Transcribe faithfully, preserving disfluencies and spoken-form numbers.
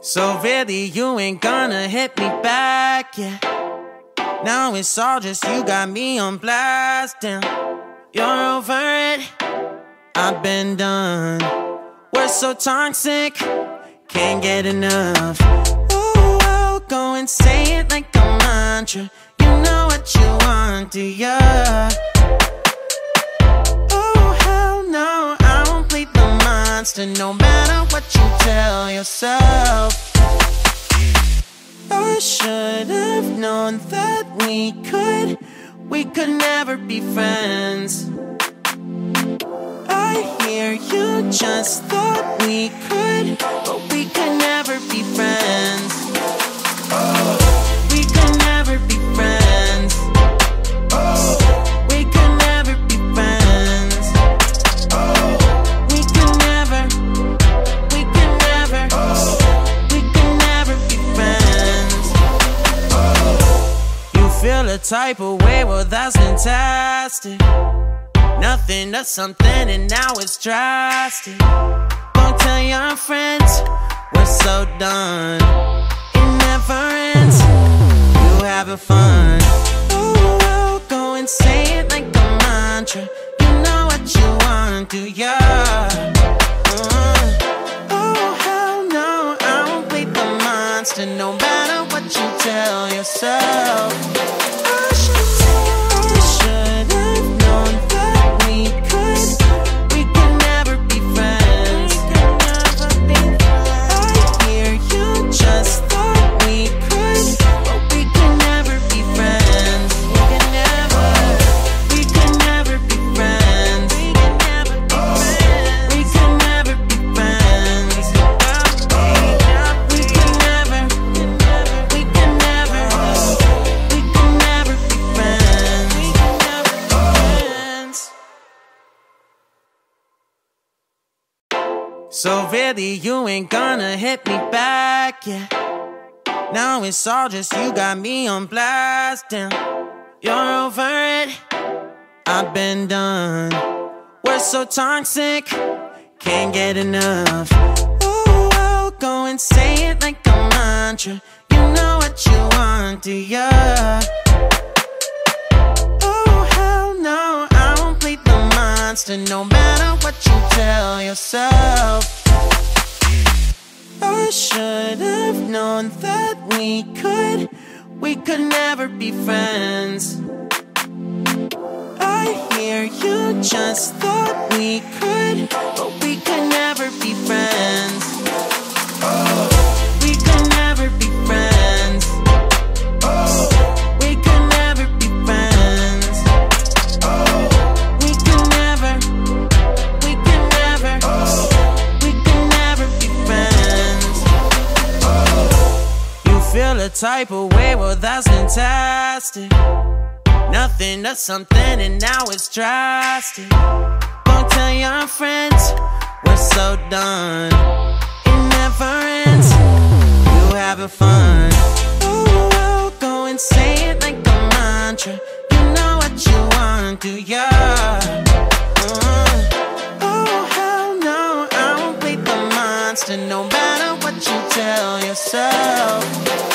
So really you ain't gonna hit me back, yeah. Now it's all just you got me on blast, damn. You're over it, I've been done. We're so toxic, can't get enough. Ooh, I'll go and say it like a mantra. You know what you want, do ya? Oh, hell no, I won't play the monster, no matter what you tell yourself. I should have known that we could We could never be friends. I hear you just thought we could, but we could never be friends. Oh. We could never be friends. Oh. We could never be friends. Oh. We could never, we could never, oh. We could never be friends. Oh. You feel a type of way, well that's fantastic. Nothing to something and now it's drastic. Don't tell your friends, we're so done. It never ends, you having fun. Ooh, I'll go and say it like a mantra. You know what you want, do ya? Mm. Oh, hell no, I won't play the monster, no matter what you tell yourself. So really you ain't gonna hit me back, yeah. Now it's all just you got me on blast, damn. You're over it, I've been done. We're so toxic, can't get enough. Ooh, I'll go and say it like a mantra. You know what you want, do ya? Oh, hell no, I won't play the monster, no matter what you tell yourself. I should have known that we could We could never be friends. I hear you just thought we could, but we could never be friends. Oh. We could never be friends. Oh. We could never be friends. Oh. We could never, we could never, oh. Feel a type of way, well that's fantastic. Nothing to something and now it's drastic. Don't tell your friends, we're so done. It never ends, you having fun. Ooh, I'll go and say it like a mantra. You know what you want, do ya? Mm. Oh, hell no, I won't play the monster, no matter what you tell yourself.